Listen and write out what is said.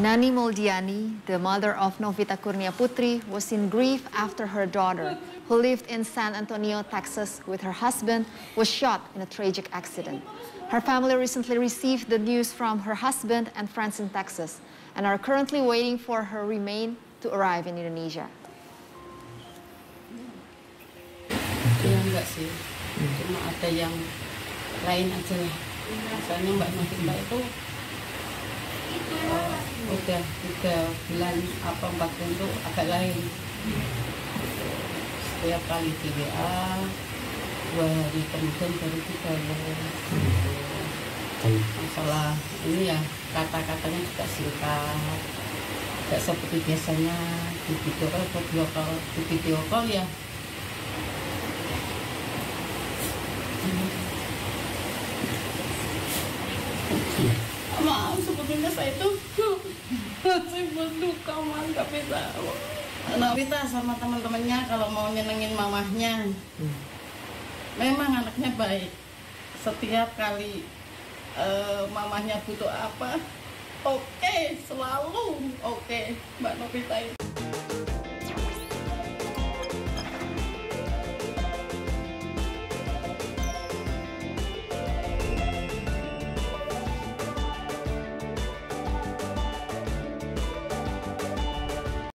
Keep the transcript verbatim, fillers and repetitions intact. Nani Muldiani, the mother of Novita Kurnia Putri, was in grief after her daughter, who lived in San Antonio, Texas, with her husband, was shot in a tragic accident. Her family recently received the news from her husband and friends in Texas, and are currently waiting for her remains to arrive in Indonesia. Ya enggak sih, cuma ada yang lain aja lah. Soalnya Mbak Novita itu uh, udah tiga bulan apa empat bulan itu agak lain. Setiap kali di W A, dua hari kemudian baru tiga bulan. Masalah ini ya kata-katanya juga singkat, tidak seperti biasanya di video call atau video call, di video call ya. Maaf, sebetulnya saya itu masih berduka, man, tapi tahu. Novita sama teman-temannya kalau mau nyenengin mamahnya, memang anaknya baik. Setiap kali uh, mamahnya butuh apa, oke, okay, selalu oke, okay, Mbak Novita itu.